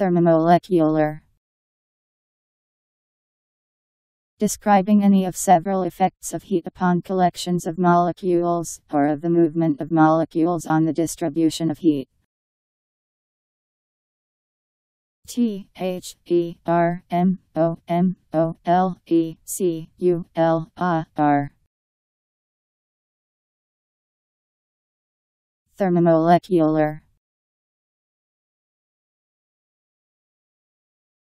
Thermomolecular. Describing any of several effects of heat upon collections of molecules, or of the movement of molecules on the distribution of heat. Thermomolecular. Thermomolecular.